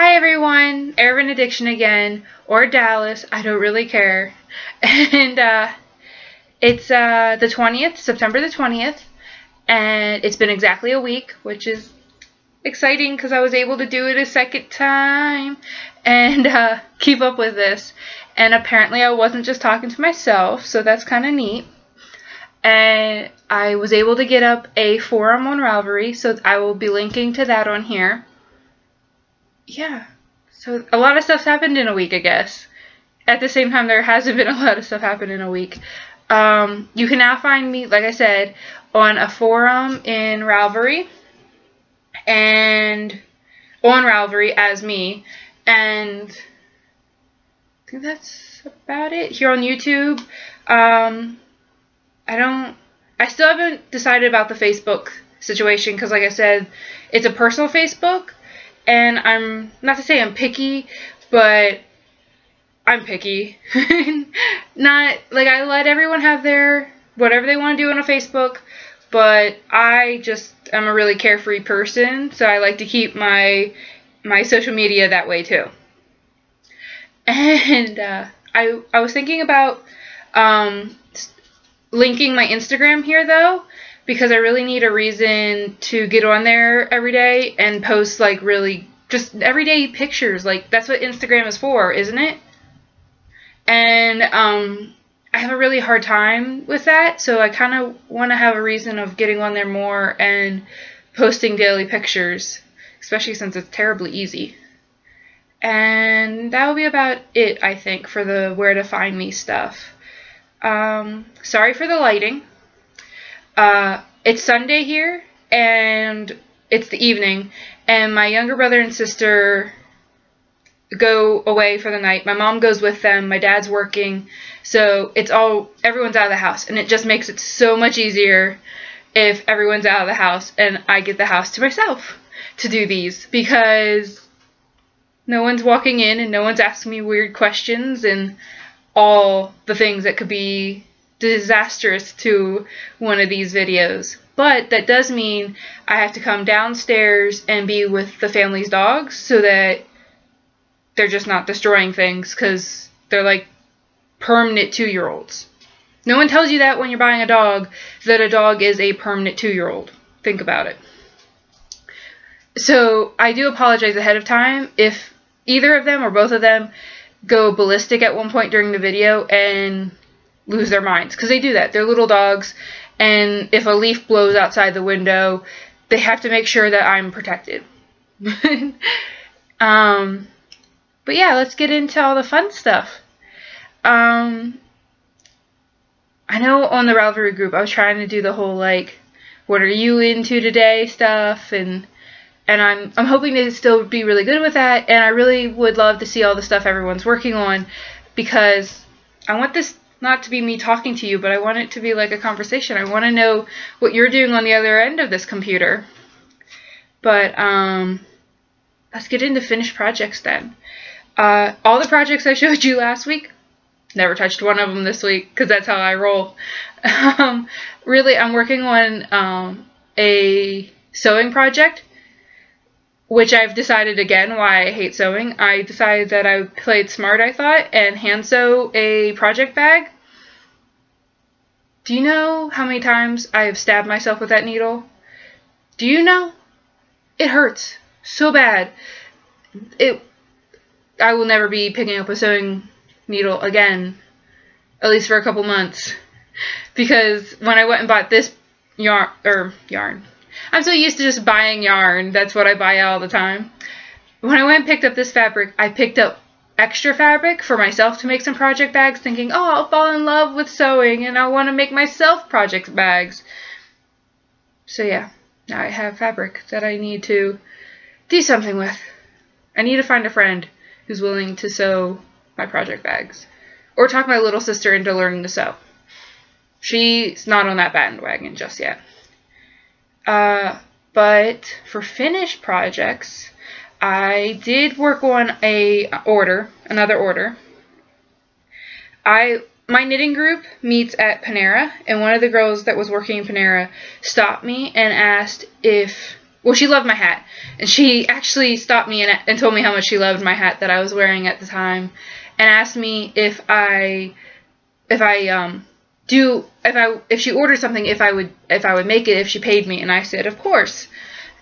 Hi everyone, Erraven's Addiction again, or Dallas, I don't really care. And it's the 20th, September the 20th, and it's been exactly a week, which is exciting because I was able to do it a second time and keep up with this. And apparently I wasn't just talking to myself, so that's kind of neat. And I was able to get up a forum on Ravelry, so I will be linking to that on here. Yeah, so a lot of stuff's happened in a week, I guess. At the same time, there hasn't been a lot of stuff happened in a week. You can now find me, like I said, on a forum in Ravelry, and on Ravelry as me, and I think that's about it. Here on YouTube, I still haven't decided about the Facebook situation because, like I said, it's a personal Facebook, and I'm not to say I'm picky, but I'm picky. Not like I let everyone have their whatever they want to do on a Facebook, but I just am a really carefree person, so I like to keep my social media that way too. And I was thinking about linking my Instagram here, though, because I really need a reason to get on there every day and post, like, really just everyday pictures. Like, that's what Instagram is for, isn't it? And I have a really hard time with that, so I kind of want to have a reason of getting on there more and posting daily pictures, especially since it's terribly easy. And that will be about it, I think, for the where to find me stuff. Sorry for the lighting. It's Sunday here, and it's the evening, and my younger brother and sister go away for the night. My mom goes with them, my dad's working, so it's all, everyone's out of the house, and it just makes it so much easier if everyone's out of the house, and I get the house to myself to do these, because no one's walking in, and no one's asking me weird questions, and all the things that could be disastrous to one of these videos. But that does mean I have to come downstairs and be with the family's dogs so that they're just not destroying things, because they're like permanent 2-year-olds. No one tells you that when you're buying a dog, that a dog is a permanent 2-year-old. Think about it. So I do apologize ahead of time if either of them or both of them go ballistic at one point during the video and lose their minds, because they do that. They're little dogs, and if a leaf blows outside the window, they have to make sure that I'm protected. But yeah, let's get into all the fun stuff. I know on the Ravelry group I was trying to do the whole, like, what are you into today stuff, and I'm hoping to still be really good with that, and I really would love to see all the stuff everyone's working on, because I want this not to be me talking to you, but I want it to be like a conversation. I want to know what you're doing on the other end of this computer. But let's get into finished projects then. All the projects I showed you last week, never touched one of them this week, because that's how I roll. Really, I'm working on a sewing project, which I've decided again why I hate sewing. I decided that I played smart, I thought, and hand sew a project bag. Do you know how many times I have stabbed myself with that needle? Do you know? It hurts so bad. I will never be picking up a sewing needle again, at least for a couple months, because when I went and bought this yarn, I'm so used to just buying yarn. That's what I buy all the time. When I went and picked up this fabric, I picked up extra fabric for myself to make some project bags, thinking, oh, I'll fall in love with sewing and I want to make myself project bags. So yeah, now I have fabric that I need to do something with. I need to find a friend who's willing to sew my project bags, or talk my little sister into learning to sew. She's not on that bandwagon just yet. But for finished projects, I did work on another order. My knitting group meets at Panera, and one of the girls that was working in Panera stopped me and asked if Well, she loved my hat, and she actually stopped me and told me how much she loved my hat that I was wearing at the time, and asked me if she ordered something, if I would make it if she paid me, and I said of course.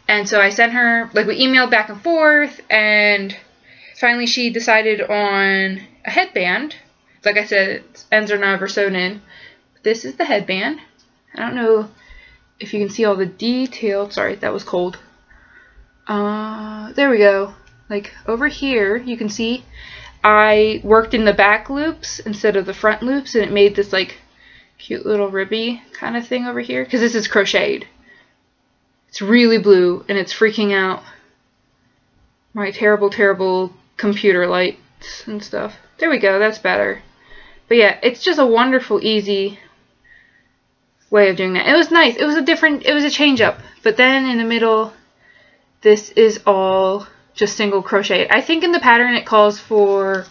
And so I sent her, like, we emailed back and forth, and finally she decided on a headband. Like I said, it's Enzerna Versonin. This is the headband. I don't know if you can see all the detail. Sorry, that was cold. There we go. Like over here, you can see I worked in the back loops instead of the front loops, and it made this like cute little ribby kind of thing over here, because this is crocheted. It's really blue, and it's freaking out my terrible, terrible computer lights and stuff. There we go, that's better. But yeah, it's just a wonderful, easy way of doing that. It was nice. It was a different, it was a change up. But then in the middle, this is all just single crochet. I think in the pattern it calls for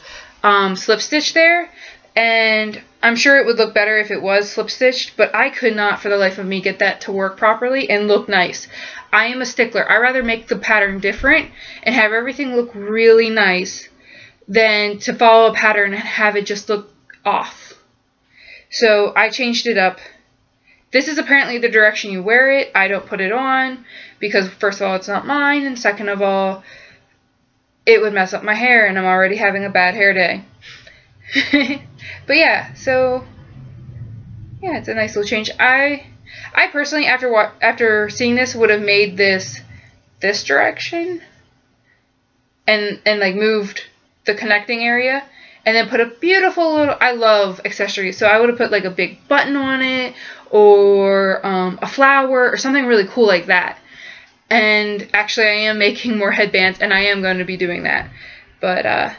slip stitch there, and I'm sure it would look better if it was slip stitched, but I could not for the life of me get that to work properly and look nice. I am a stickler. I rather make the pattern different and have everything look really nice than to follow a pattern and have it just look off. So I changed it up. This is apparently the direction you wear it. I don't put it on because, first of all, it's not mine, and second of all, it would mess up my hair, and I'm already having a bad hair day. But yeah, so yeah, it's a nice little change. I personally, after seeing this, would have made this direction and like moved the connecting area, and then put a beautiful little, I love accessories, so I would have put like a big button on it, or a flower, or something really cool like that. And actually, I am making more headbands, and I am going to be doing that. But, and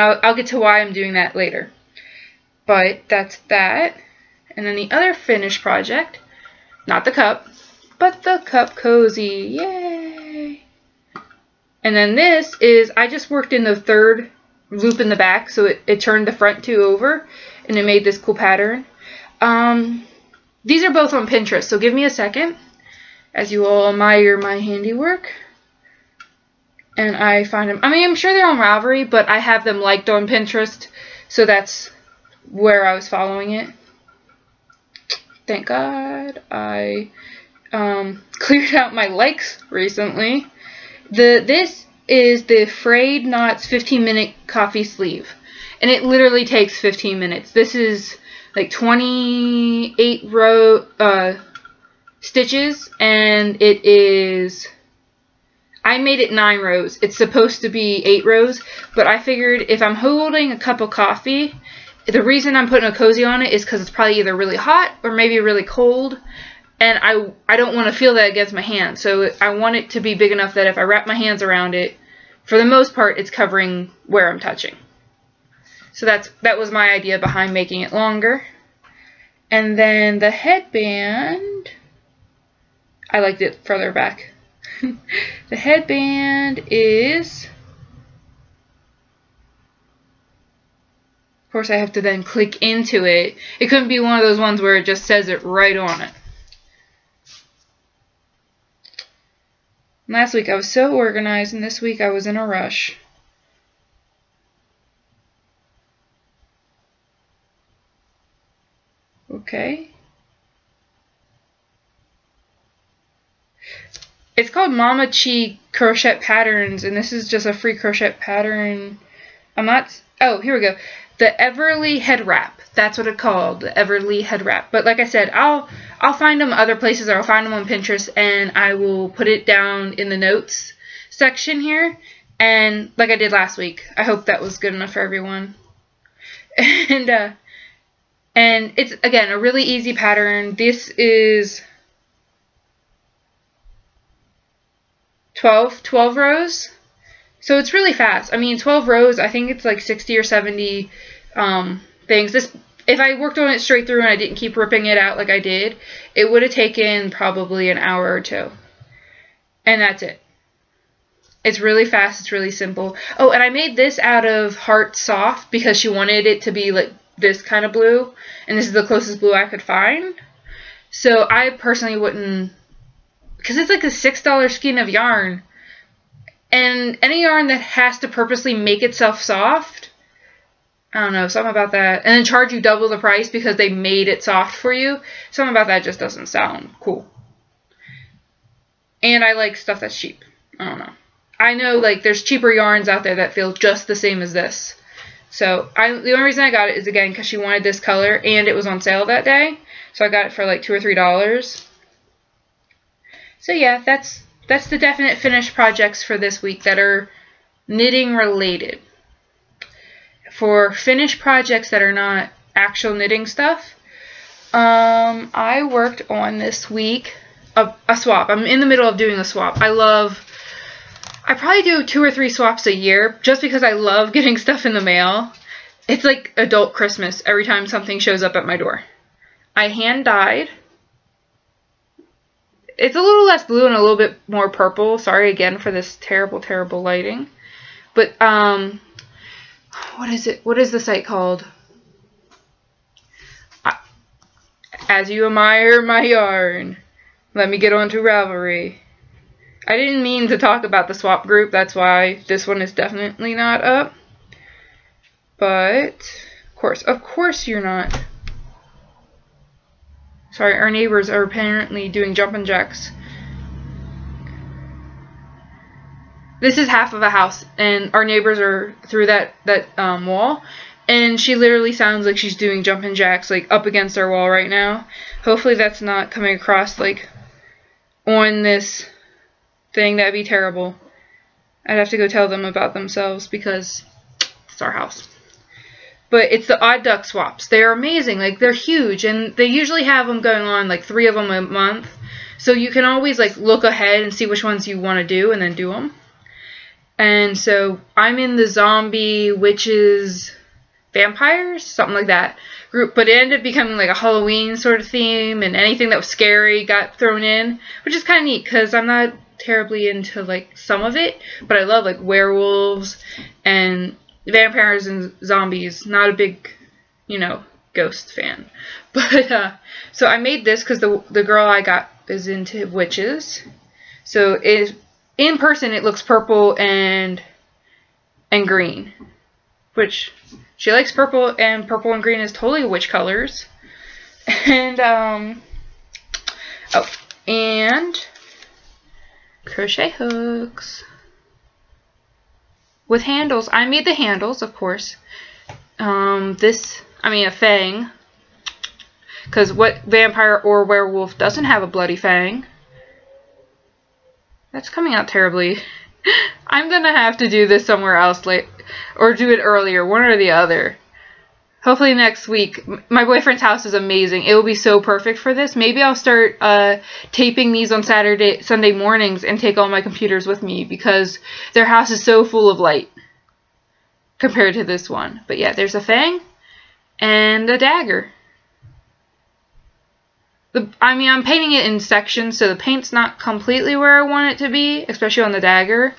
I'll get to why I'm doing that later. But that's that. And then the other finished project, not the cup, but the cup cozy. Yay! And then this is, I just worked in the third loop in the back, so it turned the front two over, and it made this cool pattern. These are both on Pinterest, so give me a second as you all admire my handiwork. And I find them, I mean, I'm sure they're on Ravelry, but I have them liked on Pinterest, so that's where I was following it. Thank God I cleared out my likes recently. This is the Frayed Knots 15-minute coffee sleeve, and it literally takes 15 minutes. This is like 28 row stitches, and it is, I made it 9 rows. It's supposed to be 8 rows, but I figured if I'm holding a cup of coffee, the reason I'm putting a cozy on it is because it's probably either really hot or maybe really cold, and I don't want to feel that against my hand, so I want it to be big enough that if I wrap my hands around it, for the most part, it's covering where I'm touching. So that was my idea behind making it longer. And then the headband, I liked it further back. The headband is, of course I have to then click into it. It couldn't be one of those ones where it just says it right on it. Last week I was so organized, and this week I was in a rush. Okay. It's called Mama Chee Crochet Patterns, and this is just a free crochet pattern. I'm not, oh, here we go. The Everly Head Wrap. That's what it's called, the Everly Head Wrap. But like I said, I'll find them other places, or I'll find them on Pinterest, and I will put it down in the notes section here. And like I did last week, I hope that was good enough for everyone. And it's, again, a really easy pattern. This is 12 rows. So it's really fast. I mean, 12 rows, I think it's like 60 or 70 things. This, if I worked on it straight through and I didn't keep ripping it out like I did, it would have taken probably an hour or two. And that's it. It's really fast. It's really simple. Oh, and I made this out of Heart Soft because she wanted it to be like this kind of blue, and this is the closest blue I could find. So I personally wouldn't because it's like a $6 skein of yarn, and any yarn that has to purposely make itself soft, I don't know, something about that, and then charge you double the price because they made it soft for you, something about that just doesn't sound cool. And I like stuff that's cheap. I don't know. I know, like, there's cheaper yarns out there that feel just the same as this. So the only reason I got it is, again, because she wanted this color, and it was on sale that day. So I got it for, like, $2 or $3. So, yeah, that's the definite finished projects for this week that are knitting-related. For finished projects that are not actual knitting stuff, I worked on this week a swap. I'm in the middle of doing a swap. I probably do 2 or 3 swaps a year just because I love getting stuff in the mail. It's like adult Christmas every time something shows up at my door. I hand dyed. It's a little less blue and a little bit more purple. Sorry again for this terrible, terrible lighting. But, what is it? What is the site called? As you admire my yarn, let me get on to Ravelry. I didn't mean to talk about the swap group, that's why this one is definitely not up. But, of course you're not. Sorry, our neighbors are apparently doing jumping jacks. This is half of a house, and our neighbors are through that wall. And she literally sounds like she's doing jumping jacks, like, up against our wall right now. Hopefully that's not coming across, like, on this thing. That'd be terrible. I'd have to go tell them about themselves because it's our house. But it's the Odd Duck Swaps. They're amazing. Like, they're huge, and they usually have them going on, like, 3 of them a month. So you can always, like, look ahead and see which ones you want to do and then do them. And so I'm in the zombie, witches, vampires, something like that group, but it ended up becoming like a Halloween sort of theme, and anything that was scary got thrown in, which is kind of neat because I'm not terribly into, like, some of it, but I love, like, werewolves and vampires and zombies. Not a big, you know, ghost fan, but so I made this because the girl I got is into witches. So it, in person, it looks purple and green, which she likes purple, and purple and green is totally witch colors. And oh, and crochet hooks with handles. I made the handles, of course. A fang, because what vampire or werewolf doesn't have a bloody fang? That's coming out terribly. I'm gonna have to do this somewhere else later, or do it earlier, one or the other. Hopefully next week. My boyfriend's house is amazing. It will be so perfect for this. Maybe I'll start taping these on Sunday mornings and take all my computers with me, because their house is so full of light compared to this one. But yeah, there's a fang and a dagger. I'm painting it in sections, so the paint's not completely where I want it to be, especially on the dagger.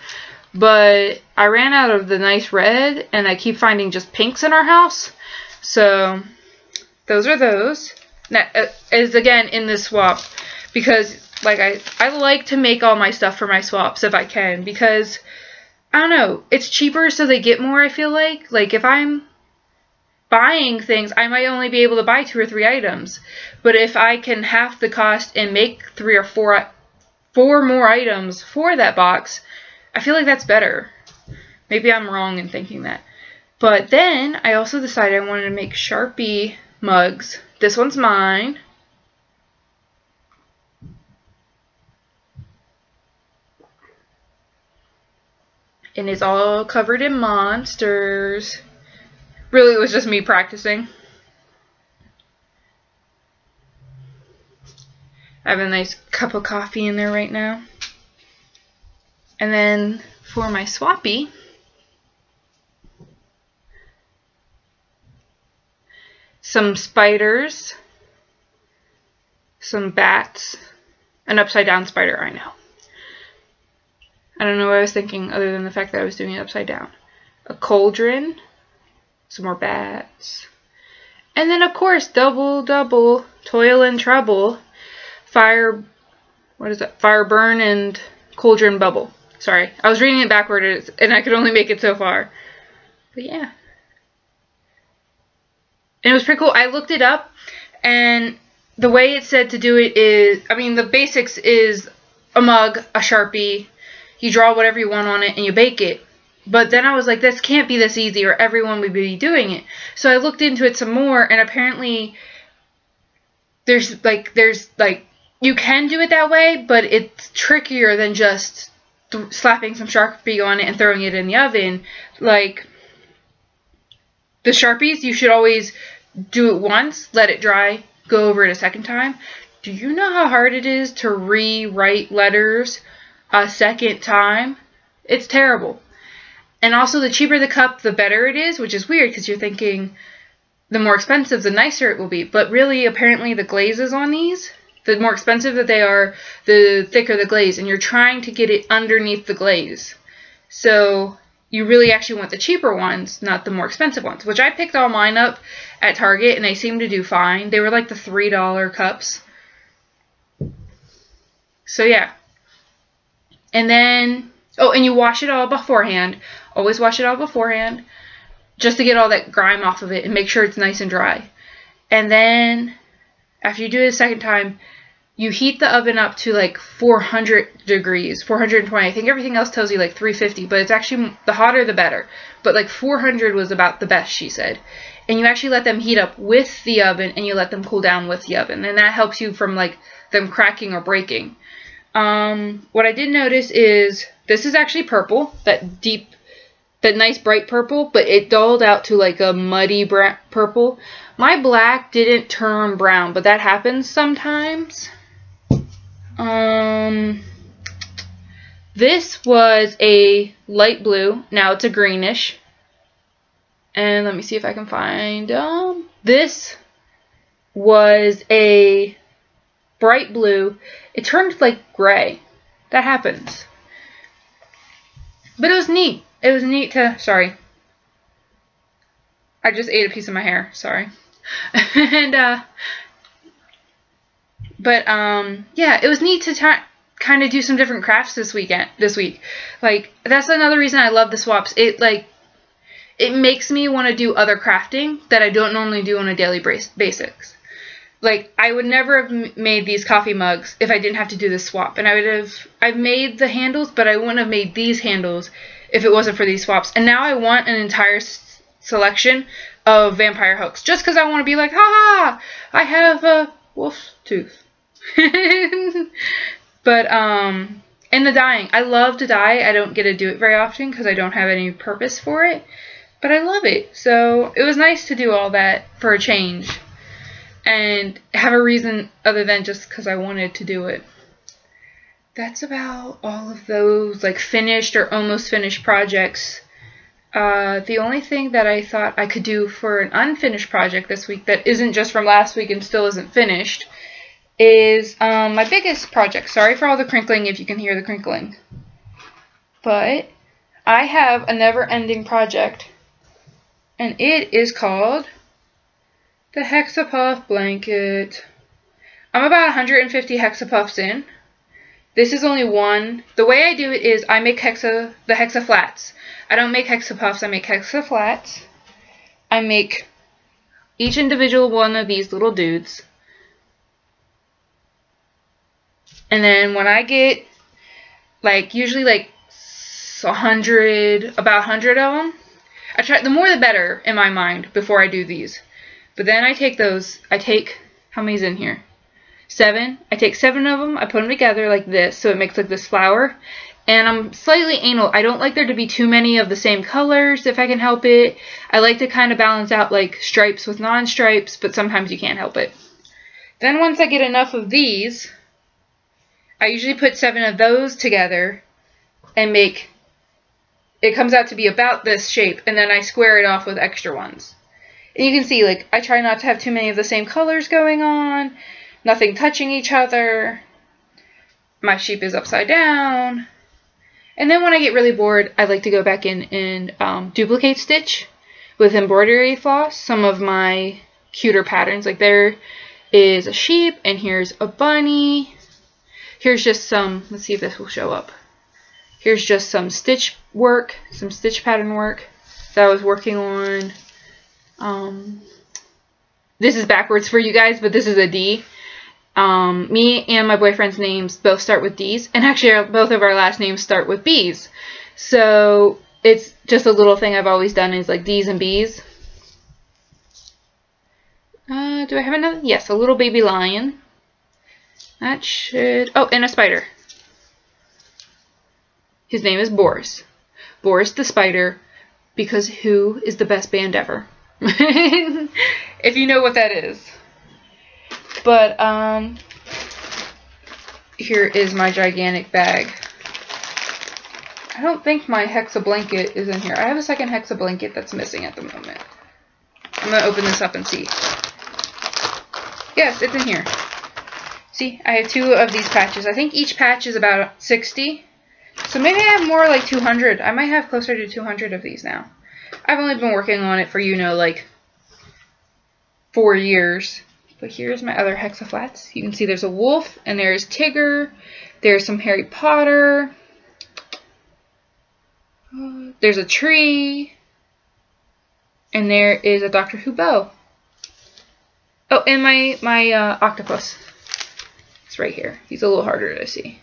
But I ran out of the nice red, and I keep finding just pinks in our house. So those are those. That is, again, in this swap, because, like, I like to make all my stuff for my swaps if I can, because, I don't know, it's cheaper, so they get more, I feel like. Like, if I'm buying things, I might only be able to buy 2 or 3 items. But if I can half the cost and make 3 or 4 more items for that box, I feel like that's better. Maybe I'm wrong in thinking that. But then I also decided I wanted to make Sharpie mugs. This one's mine. And it's all covered in monsters. Really, it was just me practicing. I have a nice cup of coffee in there right now. And then for my swappy, some spiders, some bats, an upside down spider, I know. I don't know what I was thinking other than the fact that I was doing it upside down. A cauldron, some more bats, and then, of course, double, double, toil and trouble, fire what is that? Fire burn and cauldron bubble. Sorry, I was reading it backwards and I could only make it so far. But yeah. And it was pretty cool. I looked it up, and the way it said to do it is, I mean, the basics is a mug, a Sharpie, you draw whatever you want on it, and you bake it. But then I was like, this can't be this easy or everyone would be doing it. So I looked into it some more, and apparently there's like you can do it that way, but it's trickier than just slapping some Sharpie on it and throwing it in the oven. Like, the Sharpies, you should always do it once, let it dry, go over it a second time. Do you know how hard it is to rewrite letters a second time? It's terrible. And also, the cheaper the cup, the better it is, which is weird because you're thinking the more expensive, the nicer it will be. But really, apparently, the glazes on these, the more expensive that they are, the thicker the glaze. And you're trying to get it underneath the glaze. So you really actually want the cheaper ones, not the more expensive ones, which I picked all mine up at Target, and they seemed to do fine. They were like the $3 cups. So yeah. And then, oh, and you wash it all beforehand. Always wash it all beforehand, just to get all that grime off of it and make sure it's nice and dry. And then after you do it a second time, you heat the oven up to like 400 degrees, 420. I think everything else tells you like 350, but it's actually the hotter the better. But like 400 was about the best, she said. And you actually let them heat up with the oven, and you let them cool down with the oven. And that helps you from like them cracking or breaking. What I did notice is this is actually purple, that deep, that nice bright purple, but it dulled out to like a muddy purple. My black didn't turn brown, but that happens sometimes. This was a light blue. Now it's a greenish. And let me see if I can find, this was a bright blue. It turned like gray. That happens. But it was neat. It was neat to, sorry. I just ate a piece of my hair. Sorry. And, yeah, it was neat to kind of do some different crafts this week. Like, that's another reason I love the swaps. It, like, it makes me want to do other crafting that I don't normally do on a daily basics. Like, I would never have made these coffee mugs if I didn't have to do this swap. And I've made the handles, but I wouldn't have made these handles if it wasn't for these swaps. And now I want an entire selection of vampire hooks, just because I want to be like, ha-ha, I have a wolf's tooth. But, and the dyeing. I love to dye. I don't get to do it very often because I don't have any purpose for it. But I love it. So it was nice to do all that for a change and have a reason other than just because I wanted to do it. That's about all of those like finished or almost finished projects. The only thing that I thought I could do for an unfinished project this week that isn't just from last week and still isn't finished is my biggest project. Sorry for all the crinkling if you can hear the crinkling. But I have a never-ending project. And it is called the Hexapuff Blanket. I'm about 150 Hexapuffs in. This is only one. The way I do it is I make the Hexa Flats. I don't make Hexa Puffs, I make Hexa Flats. I make each individual one of these little dudes. And then when I get, like, usually like 100, about 100 of them, I try, the more the better in my mind before I do these. But then I take those, I take, how many's in here? 7. I take 7 of them, I put them together like this, so it makes like this flower. And I'm slightly anal. I don't like there to be too many of the same colors if I can help it. I like to kind of balance out like stripes with non-stripes, but sometimes you can't help it. Then once I get enough of these, I usually put 7 of those together and make, it comes out to be about this shape, and then I square it off with extra ones. And you can see, like, I try not to have too many of the same colors going on, nothing touching each other. My sheep is upside down. And then when I get really bored, I like to go back in and duplicate stitch with embroidery floss some of my cuter patterns. Like, there is a sheep, and here's a bunny. Here's just some, let's see if this will show up. Here's just some stitch work, some stitch pattern work that I was working on. This is backwards for you guys, but this is a D. Me and my boyfriend's names both start with D's, and actually both of our last names start with B's. So it's just a little thing I've always done is like D's and B's. Do I have another? Yes, a little baby lion. That should... Oh, and a spider. His name is Boris. Boris the Spider, because Who is the best band ever. If you know what that is. But, here is my gigantic bag. I don't think my Hexa blanket is in here. I have a second Hexa blanket that's missing at the moment. I'm going to open this up and see. Yes, it's in here. See, I have two of these patches. I think each patch is about 60. So maybe I have more like 200. I might have closer to 200 of these now. I've only been working on it for, you know, like 4 years. But here's my other Hexa flats. You can see there's a wolf, and there's Tigger. There's some Harry Potter. There's a tree. And there is a Doctor Who bow. Oh, and my octopus. It's right here. He's a little harder to see.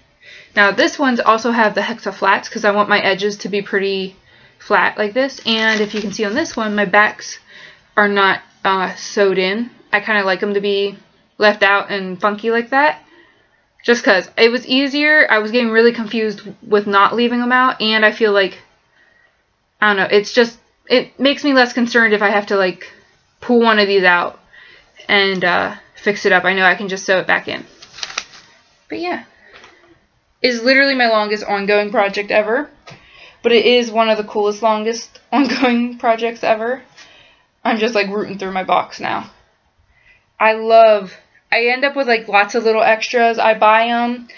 Now, this one's also have the Hexa flats because I want my edges to be pretty flat like this. And if you can see on this one, my backs are not sewed in. I kind of like them to be left out and funky like that. Just because it was easier. I was getting really confused with not leaving them out. And I feel like, I don't know, it's just, it makes me less concerned if I have to like pull one of these out and fix it up. I know I can just sew it back in. But yeah, it's literally my longest ongoing project ever, but it is one of the coolest longest ongoing projects ever. I'm just like rooting through my box now. I end up with like lots of little extras. I buy them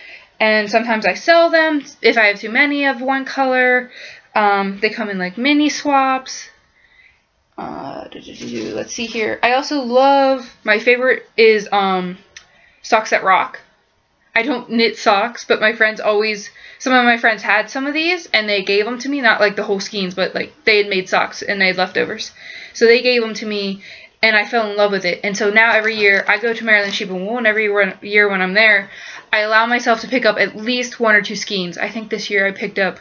and sometimes I sell them if I have too many of one color. They come in like mini swaps. Let's see here. I also love, my favorite is Socks That Rock. I don't knit socks, but my friends always, some of my friends had some of these and they gave them to me, not like the whole skeins, but like they had made socks and they had leftovers. So they gave them to me and I fell in love with it. And so now every year I go to Maryland Sheep and Wool, and every year when I'm there, I allow myself to pick up at least 1 or 2 skeins. I think this year I picked up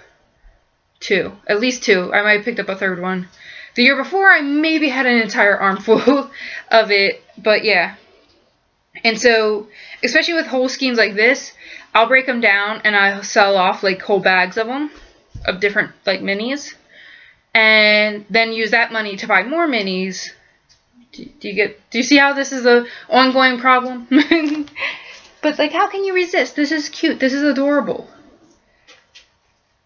2, at least 2. I might have picked up a third one. The year before I maybe had an entire armful of it, but yeah. And so, especially with whole skeins like this, I'll break them down and I'll sell off like whole bags of them, of different like minis, and then use that money to buy more minis. Do you see how this is an ongoing problem? But like, how can you resist? This is cute. This is adorable.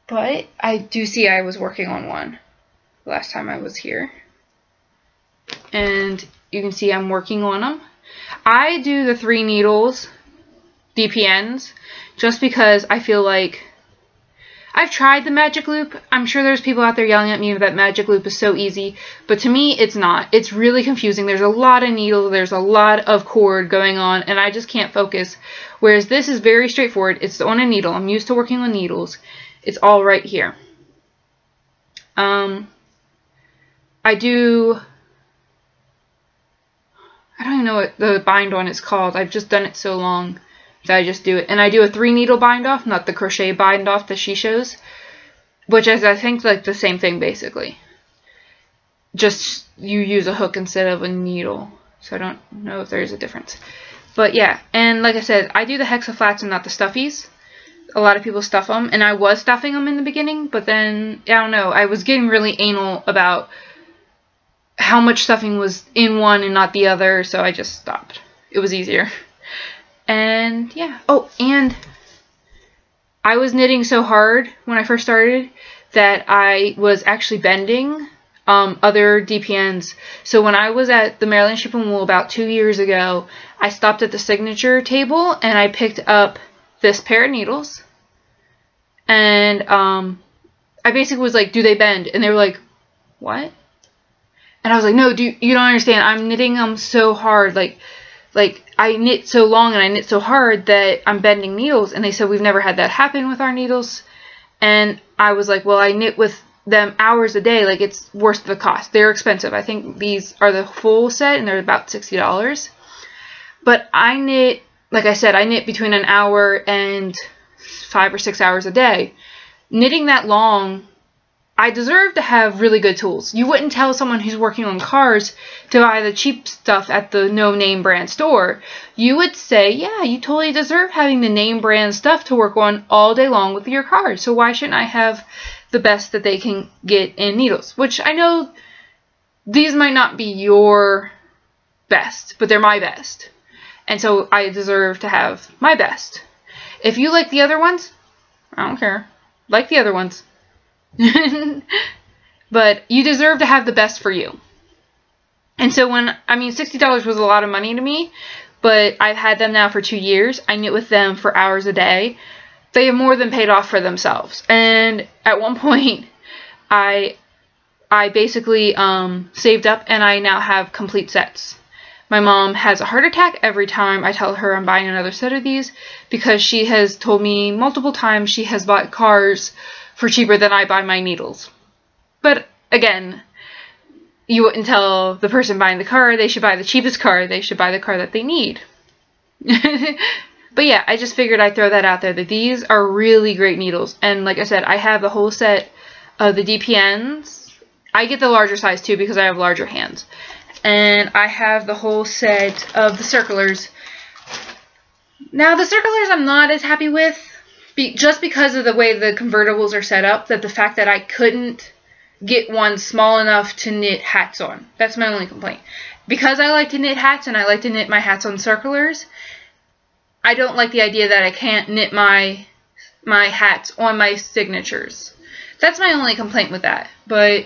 But I do see I was working on one last time I was here. And you can see I'm working on them. I do the 3 needles DPNs just because I feel like I've tried the magic loop. I'm sure there's people out there yelling at me that magic loop is so easy, but to me it's not. It's really confusing. There's a lot of needles, there's a lot of cord going on, and I just can't focus. Whereas this is very straightforward. It's on a needle. I'm used to working on needles. It's all right here. I don't even know what the bind on is called. I've just done it so long that I just do it. And I do a 3 needle bind off, not the crochet bind off that she shows, which is, I think, like the same thing basically. Just you use a hook instead of a needle. So I don't know if there's a difference. But yeah, and like I said, I do the Hexa flats and not the stuffies. A lot of people stuff them, and I was stuffing them in the beginning, but then, I don't know, I was getting really anal about how much stuffing was in one and not the other, so I just stopped. It was easier. And yeah. Oh, and I was knitting so hard when I first started that I was actually bending other DPNs. So when I was at the Maryland Sheep and Wool about 2 years ago, I stopped at the signature table and I picked up this pair of needles, and I basically was like, do they bend? And they were like, what? And I was like, no, you don't understand. I'm knitting them so hard, like like, I knit so long and I knit so hard that I'm bending needles. And they said, we've never had that happen with our needles. And I was like, well, I knit with them hours a day. Like, it's worth the cost. They're expensive. I think these are the full set, and they're about $60. But I knit, like I said, I knit between an hour and 5 or 6 hours a day. Knitting that long, I deserve to have really good tools. You wouldn't tell someone who's working on cars to buy the cheap stuff at the no-name brand store. You would say, yeah, you totally deserve having the name brand stuff to work on all day long with your car. So why shouldn't I have the best that they can get in needles? Which, I know these might not be your best, but they're my best. And so I deserve to have my best. If you like the other ones, I don't care. Like the other ones. But you deserve to have the best for you. And so when, I mean, $60 was a lot of money to me, but I've had them now for 2 years. I knit with them for hours a day. They have more than paid off for themselves. And at one point, I basically saved up, and I now have complete sets. My mom has a heart attack every time I tell her I'm buying another set of these, because she has told me multiple times she has bought cars for cheaper than I buy my needles. But again, you wouldn't tell the person buying the car they should buy the cheapest car. They should buy the car that they need. But yeah, I just figured I'd throw that out there, that these are really great needles. And like I said, I have the whole set of the DPNs. I get the larger size too because I have larger hands. And I have the whole set of the circulars. Now the circulars I'm not as happy with, just because of the way the convertibles are set up, that the fact that I couldn't get one small enough to knit hats on. That's my only complaint. Because I like to knit hats, and I like to knit my hats on circulars, I don't like the idea that I can't knit my hats on my signatures. That's my only complaint with that. But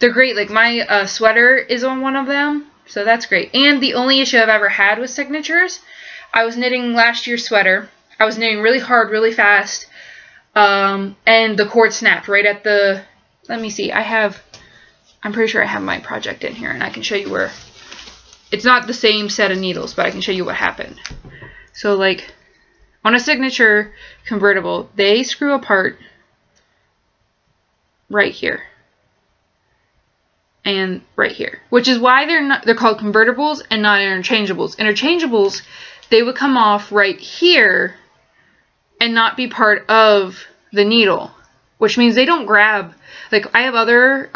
they're great. Like, my sweater is on one of them, so that's great. And the only issue I've ever had with signatures, I was knitting last year's sweater. I was knitting really hard, really fast, and the cord snapped right at the, let me see, I'm pretty sure I have my project in here, and I can show you where, it's not the same set of needles, but I can show you what happened. So, like, on a signature convertible, they screw apart right here and right here, which is why they're called convertibles and not interchangeables. Interchangeables, they would come off right here and not be part of the needle, which means they don't grab. Like, I have other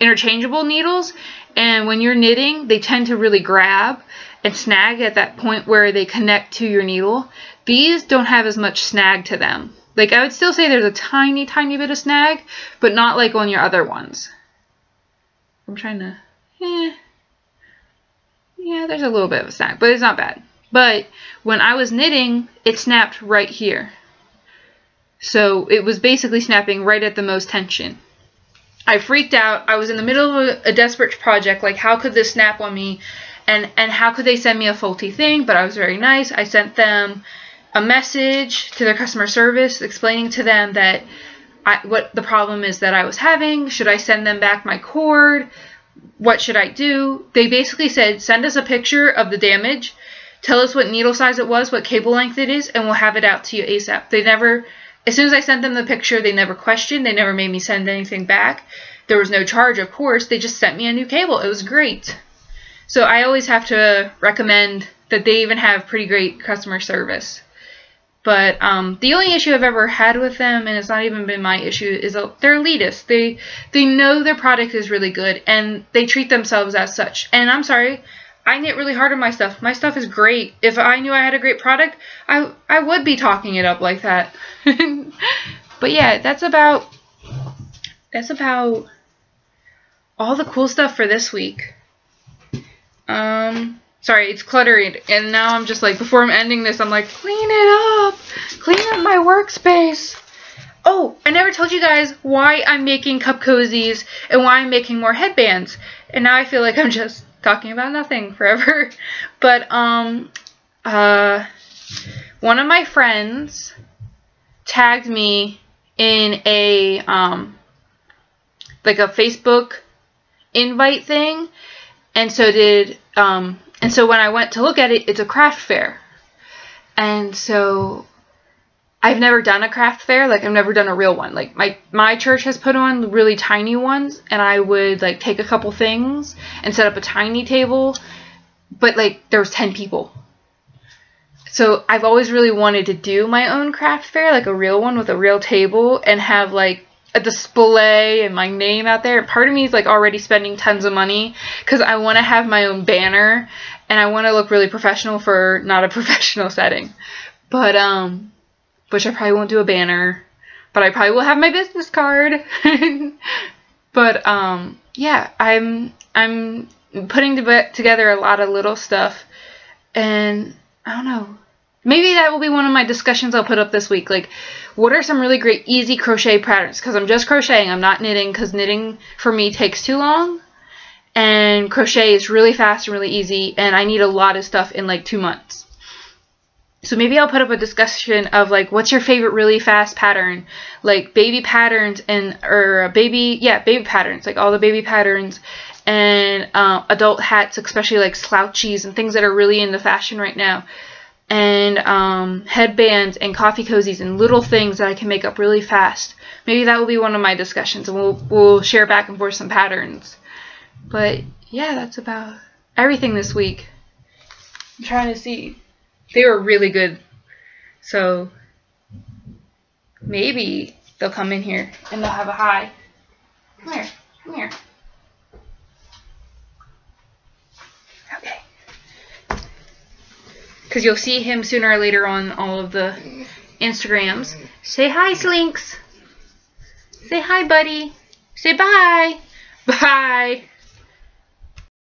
interchangeable needles, and when you're knitting, they tend to really grab and snag at that point where they connect to your needle. These don't have as much snag to them. Like, I would still say there's a tiny, tiny bit of snag, but not like on your other ones. I'm trying to, yeah, there's a little bit of a snag, but it's not bad. But when I was knitting, it snapped right here. So it was basically snapping right at the most tension. I freaked out. I was in the middle of a desperate project. Like, how could this snap on me? And how could they send me a faulty thing? But I was very nice. I sent them a message to their customer service explaining to them that what the problem is that I was having. Should I send them back my cord? What should I do? They basically said, send us a picture of the damage. Tell us what needle size it was, what cable length it is, and we'll have it out to you ASAP. They never, as soon as I sent them the picture, they never questioned. They never made me send anything back. There was no charge, of course. They just sent me a new cable. It was great. So I always have to recommend that they even have pretty great customer service. But the only issue I've ever had with them, and it's not even been my issue, is their elitists. They know their product is really good, and they treat themselves as such. And I'm sorry, I knit really hard on my stuff. My stuff is great. If I knew I had a great product, I would be talking it up like that. But yeah, that's about all the cool stuff for this week. Sorry, it's cluttered, and now I'm just like, before I'm ending this, I'm like, clean it up. Clean up my workspace. Oh, I never told you guys why I'm making cup cozies and why I'm making more headbands. And now I feel like I'm just talking about nothing forever. But one of my friends tagged me in a like a Facebook invite thing, and so did And so when I went to look at it, it's a craft fair. And so I've never done a craft fair. Like, I've never done a real one. Like, my church has put on really tiny ones, and I would, like, take a couple things and set up a tiny table. But, like, there was 10 people. So I've always really wanted to do my own craft fair, like a real one with a real table, and have, like, a display and my name out there. Part of me is, like, already spending tons of money because I want to have my own banner, and I want to look really professional for not a professional setting. But which I probably won't do a banner, but I probably will have my business card. But yeah, I'm putting together a lot of little stuff, and I don't know. Maybe that will be one of my discussions I'll put up this week. Like, what are some really great easy crochet patterns? Because I'm just crocheting. I'm not knitting, because knitting for me takes too long. And crochet is really fast and really easy. And I need a lot of stuff in like 2 months. So maybe I'll put up a discussion of like, what's your favorite really fast pattern? Like baby patterns and, or baby, yeah, baby patterns. Like all the baby patterns. And adult hats, especially like slouchies and things that are really in the fashion right now. And headbands and coffee cozies and little things that I can make up really fast. Maybe that will be one of my discussions, and we'll share back and forth some patterns. But yeah, that's about everything this week. I'm trying to see. They were really good. So maybe they'll come in here and they'll have a high. Come here. Come here. Okay. Because you'll see him sooner or later on all of the Instagrams. Say hi, Slinks. Say hi, buddy. Say bye. Bye.